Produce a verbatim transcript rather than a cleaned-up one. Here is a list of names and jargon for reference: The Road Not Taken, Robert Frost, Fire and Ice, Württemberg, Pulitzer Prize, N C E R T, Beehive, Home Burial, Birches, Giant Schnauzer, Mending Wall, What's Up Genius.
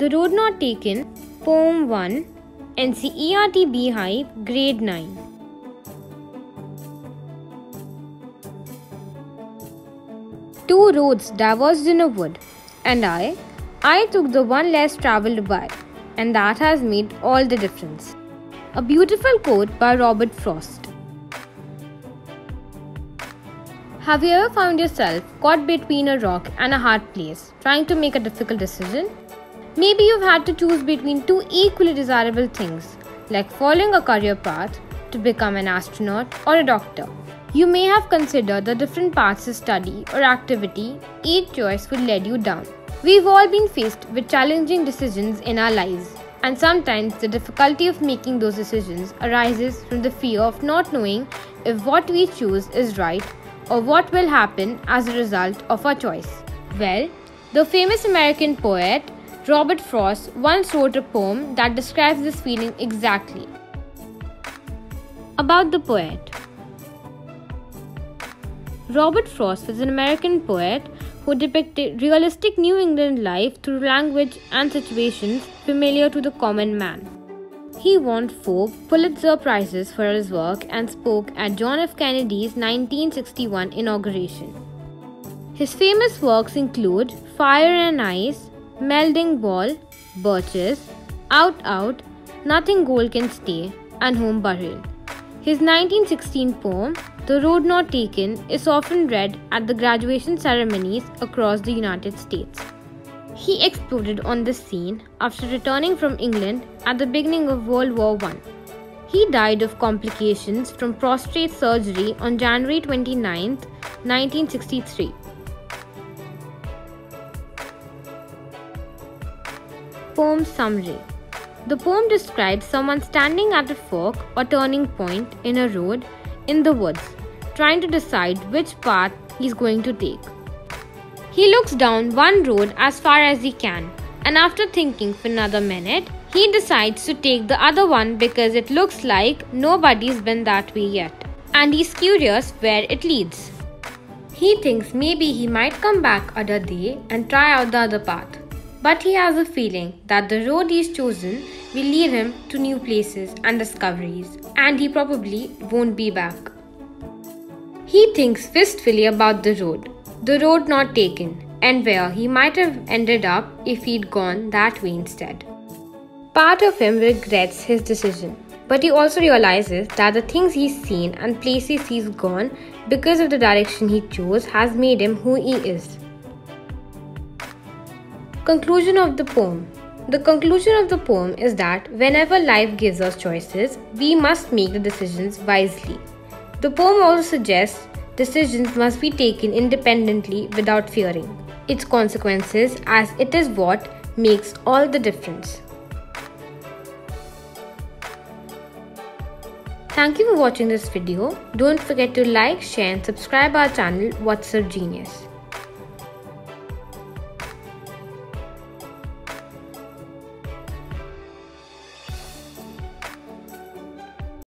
The Road Not Taken, Poem one, N C E R T Beehive, Grade nine. Two roads diverged in a wood, and I, I took the one less traveled by, and that has made all the difference. A beautiful quote by Robert Frost. Have you ever found yourself caught between a rock and a hard place, trying to make a difficult decision? Maybe you've had to choose between two equally desirable things, like following a career path to become an astronaut or a doctor. You may have considered the different paths to study or activity each choice would lead you down. We've all been faced with challenging decisions in our lives, and sometimes the difficulty of making those decisions arises from the fear of not knowing if what we choose is right or what will happen as a result of our choice. Well, the famous American poet Robert Frost once wrote a poem that describes this feeling exactly. About the poet. Robert Frost was an American poet who depicted realistic New England life through language and situations familiar to the common man. He won four Pulitzer Prizes for his work and spoke at John F. Kennedy's nineteen sixty-one inauguration. His famous works include Fire and Ice, Mending Wall, Birches, Out Out, Nothing Gold Can Stay, and Home Burial. His nineteen sixteen poem, The Road Not Taken, is often read at the graduation ceremonies across the United States. He exploded on this scene after returning from England at the beginning of World War One. He died of complications from prostate surgery on January twenty-ninth, nineteen sixty-three. Poem summary. The poem describes someone standing at a fork or turning point in a road in the woods, trying to decide which path he's going to take. He looks down one road as far as he can, and after thinking for another minute, he decides to take the other one because it looks like nobody's been that way yet, and he's curious where it leads. He thinks maybe he might come back another day and try out the other path, but he has a feeling that the road he's chosen will lead him to new places and discoveries, and he probably won't be back. He thinks wistfully about the road, the road not taken, and where he might have ended up if he'd gone that way instead. Part of him regrets his decision, but he also realizes that the things he's seen and places he's gone because of the direction he chose has made him who he is. Conclusion of the poem. The conclusion of the poem is that whenever life gives us choices, we must make the decisions wisely. The poem also suggests decisions must be taken independently without fearing its consequences, as it is what makes all the difference. Thank you for watching this video. Don't forget to like, share and subscribe our channel What's Up Genius.